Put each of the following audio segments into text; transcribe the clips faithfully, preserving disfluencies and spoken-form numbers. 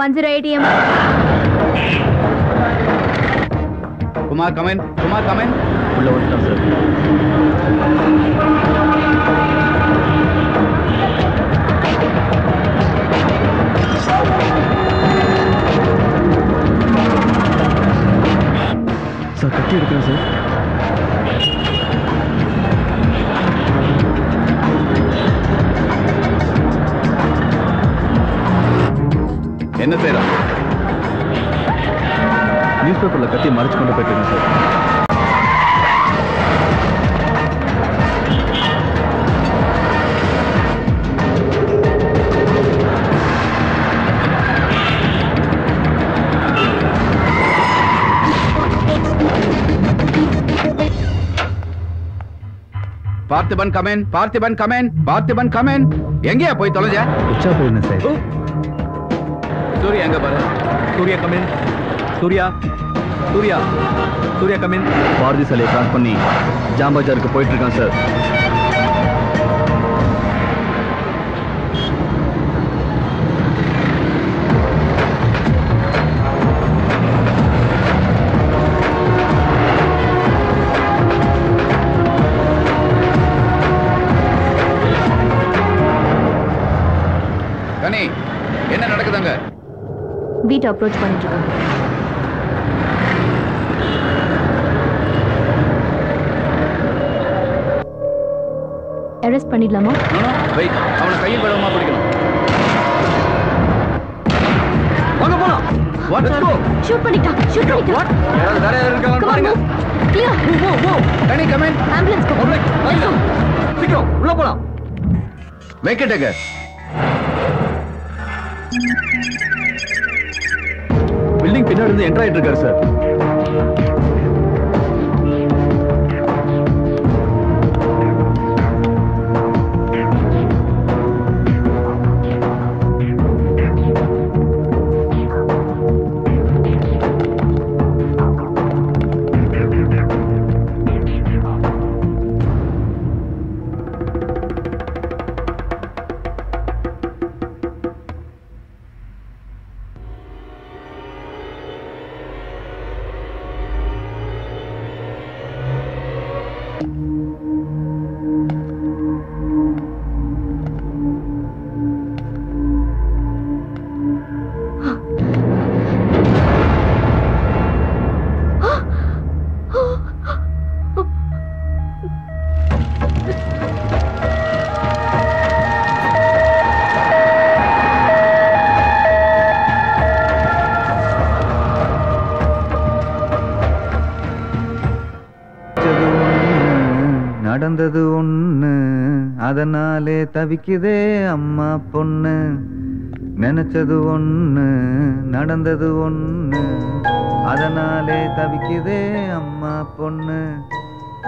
one oh eight E M I. Kumar, come in. Kumar, come in. Pull over, sir. Sir, cut it, sir. What is your name? I'm going to march in the newspaper. Parthiban, come in! Parthiban, come in! Parthiban, come in! Where are you going? I'm going to go. Surya Angabara. Surya, come in. Surya. Surya. Surya, come in. Bhardi Saleh Ranspannini. Jamba Charka poetry concert. Kani, enna nadakudanga? Beat approach point. Arrest Pandi Lamma. No, no, wait. I'm going to go. What? Let's go. Shoot Pandi Lamma. Shoot Pandi Lamma. What? Come on, move. Clear. Move, move, move. Can you come in? Ambulance, go. Ambulance. Let's go. Sit down. Go, go. Make it again. Building pinner in the entry trigger, sir. தவிக்குதே அம்மா பொண்ணு நினைச்சது ஒண்ணு நடந்தது ஒண்ணு அதனாலே தவிக்குதே அம்மா பொண்ணு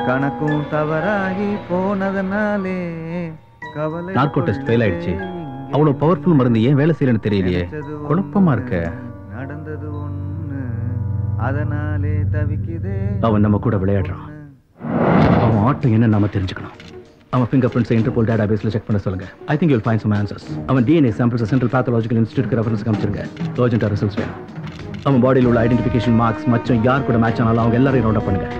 கணக்கும் தவறாகி போனதனாலே கவலை. நார்கோ டெஸ்ட் ஃபெயில் ஆயிடுச்சு. அவ்வளோ பவர்ஃபுல் மருந்து ஏன் வேலை செய்யலன்னு தெரியலையே, குழப்பமா இருக்க. நடந்தது ஒண்ணு அதனாலே தவிக்குதே. அவன் நம்ம கூட விளையாடுறான். அவன் ஆட்டம் என்ன நாம தெரிஞ்சுக்கணும். Our fingerprints in Interpol database check panna solunga. I think you'll find some answers. Our D N A samples Central Pathological Institute ku reference kamchirunga. Urgent results venum. Our body la identification marks matchum yaar kuda match aanala avanga ellarum round up pannunga.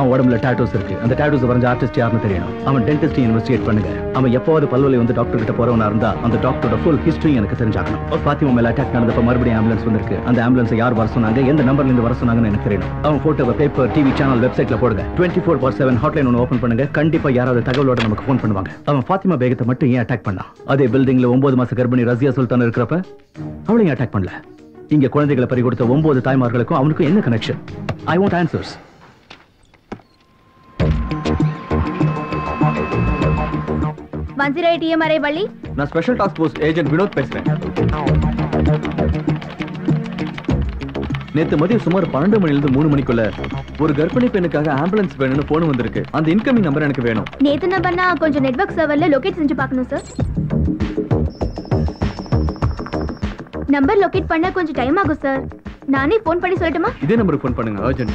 Our odamla tattoos irukku. And the tattoos varanja artist yaarnu theriyum. Our dentist investigate pannunga. Our eppavadhu pallavali vanda doctor kitta poravana irundha and the doctor oda full history enakku therinjakanum. Our Fatima mela attack nadandha marubadi ambulance vandirukku. And the ambulance yaar varasonanga endha number la inda varasonanga nu enakku theriyum. Our photo paper T V channel website la podunga. twenty-four by seven hotline onu open pannunga. Kandipa yaravadhu தகவலோட நமக்கு phone பண்ணுவாங்க. அவன் ஃபாத்திமா பேகத்தை மட்டும் ஏன் attack பண்ணா? அதே பில்டிங்ல ஒன்பது மாச கர்ப்பிணி ரசியா சுல்தான் இருக்கிறப்ப அவளையும் அட்டாக் பண்ணல. இங்க குழந்தைகளை பறி கொடுத்த ஒன்பது தாய்மார்களுக்கும் அவனுக்கும் என்ன connection? I want answers. one oh eight E M R Valli. நான் special task post agent Vinod பேசுறேன். நேத்து மதியம் சுமார் பன்னெண்டு மணிலிருந்து மூணு மணிக்குள்ள ஒரு கர்ப்பிணி பெண்ணுக்காக ஆம்புலன்ஸ் வேணும்னு போன் வந்திருக்கு. அந்த இன்கமிங் நம்பர் எனக்கு வேணும். நேத்து நம்பர்னா கொஞ்சம் நெட்வொர்க் சர்வர்ல லொகேட் செஞ்சு பார்க்கணும் சார். நம்பர் லொகேட் பண்ண கொஞ்சம் டைம் ஆகும் சார். நானே போன் பண்ணி சொல்லட்டுமா? இதே நம்பருக்கு போன் பண்ணுங்க. Urgent.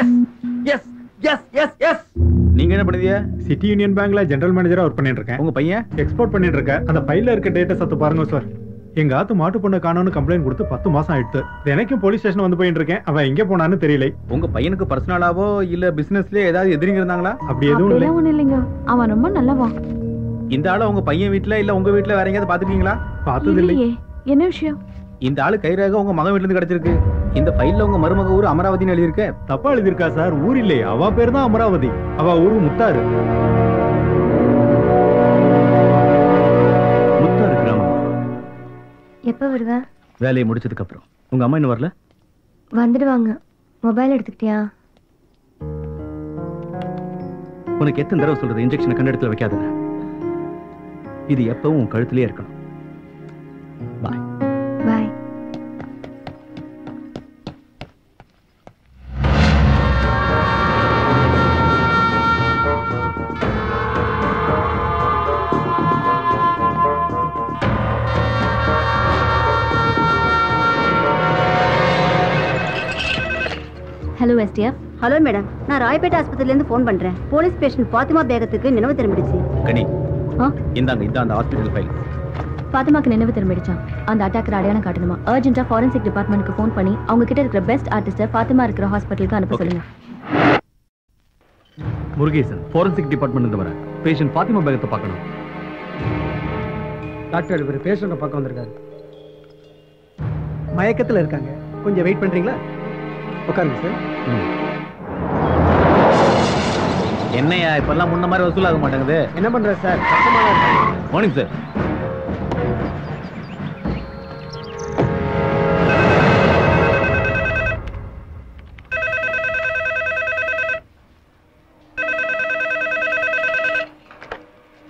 Yes yes yes yes yes. நீங்க என்ன பண்ணுவீங்க? City Union Bank la general manager ah work பண்ணிட்டு இருக்கேன். உங்க பையன் எக்ஸ்போர்ட் பண்ணிட்டு இருக்கார். அந்த ஃபைல்ல இருக்க டேட்டா சத்து பாருங்க சார். எங்க ஆத்து மாட்டு பொண்ண காணோம்னு கம்ப்ளைன்ட் கொடுத்து பத்து மாசம் ஆயிடுச்சு. எனக்கும் போலீஸ் ஸ்டேஷன் வந்து போயிட்டு இருக்கேன். அவன் எங்க போனான்னு தெரியல. உங்க பையனுக்கு பர்சனலாவோ இல்ல பிசினஸ்ல ஏதாவது எதிரிங்க இருந்தாங்களா? அப்படி எதுவும் இல்லைங்க. அவன் ரொம்ப நல்லவன். இந்த ஆளு உங்க பையன் வீட்ல இல்ல உங்க வீட்ல வேற எங்கயாவது பாத்துட்டீங்களா? பார்த்தது இல்லையே. என்ன விஷயம்? இந்த ஆளு கைரேகை உங்க மகன் வீட்ல இருந்து கிடைச்சிருக்கு. இந்த ஃபைல்ல உங்க மருமக ஊர் அமராவதின்னு எழுதி இருக்க. தப்பா எழுதி இருக்கா சார்? ஊர் இல்லை, அவ பேர் தான் அமராவதி. அவ ஊரு முத்தாறு. முத்தாறு கிராமம். எப்ப வருவா? வேலையை முடிச்சதுக்கு அப்புறம். உங்க அம்மா இன்னும் வரல? வந்துடுவாங்க. மொபைல் எடுத்துக்கிட்டியா? உனக்கு எத்தனை தடவை சொல்றது இன்ஜெக்ஷனை கண்ணெடுத்து வைக்காதன்னு? இது எப்பவும் உன் கழுத்திலே இருக்கணும். பாய். Hello S T F. Hello madam. நான் ராயப்பேட்டை ஆஸ்பத்திரியில இருந்து ஃபோன் பண்றேன். போலீஸ் பேஷண்ட் பாத்திமா பேகத்துக்கு நினைவு திரும்பிடுச்சு. கனி. ஆ இந்தாங்க இத அந்த ஹாஸ்பிடல் ஃபைல். பாத்திமாக்கு நினைவு திரும்பிடுச்சாம். அந்த அட்டாக்கர் அடையாளம் காட்டணுமா? அர்ஜென்ட்டா ஃபோரன்சிக் டிபார்ட்மென்ட்க்கு ஃபோன் பண்ணி அவங்க கிட்ட இருக்கிற பெஸ்ட் ஆர்டிஸ்ட பாத்திமா இருக்கிற ஹாஸ்பிடலுக்கு அனுப்ப சொல்லுங்க. முருகேசன் ஃபோரன்சிக் டிபார்ட்மென்ட்ல இருந்து வர. பேஷண்ட் பாத்திமா பேகத்தை பார்க்கணும். டாக்டர் இவர பேஷண்ட பார்க்க வந்திருக்காரு. மயக்கத்துல இருக்காங்க. கொஞ்சம் வெயிட் பண்றீங்களா? உட்காருங்க சார். என்னையா இப்பெல்லாம் முன்ன மாதிரி வசூலாக மாட்டேங்குது. என்ன பண்ற sir? Morning sir.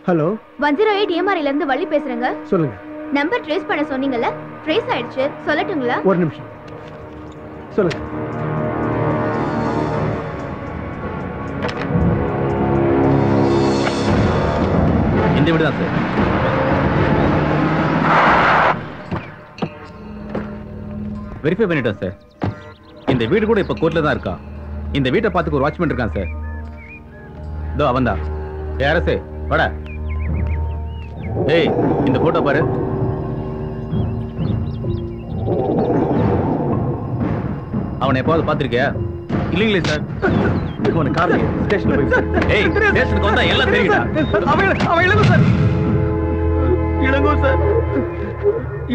Hello, one zero eight எம்ஆர்ஐல இருந்து வள்ளி பேசுறேங்க. சொல்லுங்க. நம்பர் ட்ரேஸ் பண்ண சொன்னீங்கல்ல, ட்ரேஸ் ஆயிடுச்சு. சொல்லட்டுங்களா? ஒரு நிமிஷம் சொல்லுங்க. இந்த வீடு தான் சார். வெரிஃபை பண்ணிட்டோம் சார். இந்த வீடு கூட இப்ப கோர்ட்ல தான் இருக்கா. இந்த வீட்டை பார்த்துக்கு ஒரு வாட்ச்மேன் இருக்கான் சார். இதோ அவன் தான். யார சார் வாடா. ஏய் இந்த போட்டோ பாரு. அவனை எப்பாவது பார்த்திருக்கியா? இல்லீங்களே சார். அவனை கார் ஸ்டேஷன்ல போய் சார். ஏய் ஸ்டேஷனுக்கு வந்தா எல்லாம் தெரியும்டா. அவன் அவன் Ilango sir. Ilango sir.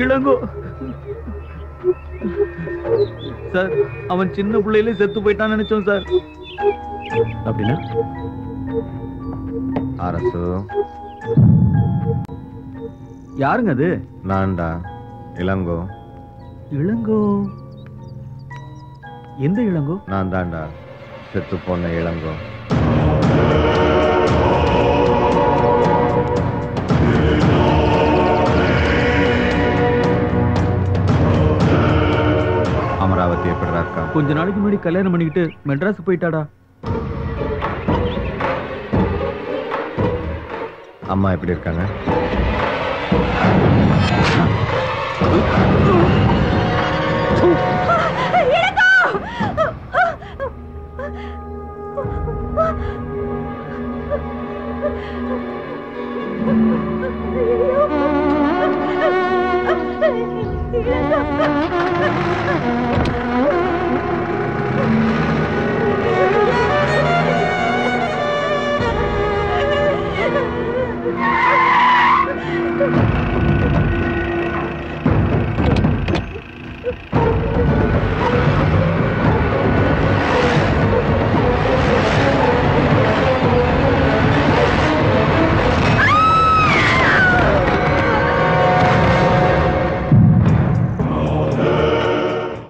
Ilango sir, அவன் சின்ன புள்ளையிலே செத்து போயிட்டான்னு நினைச்சோம் சார். அப்படினா அரசு யாருங்க அது? நான்டா இளங்கோ. இளங்கோ எந்த இளங்கோ? நான் தாண்டா செத்து போன இளங்கோ. அமராவதி எப்படிடா இருக்கா? கொஞ்ச நாளைக்கு முன்னாடி கல்யாணம் பண்ணிக்கிட்டு மெட்ராஸ் போயிட்டாடா. அம்மா எப்படி இருக்காங்க? Thank you.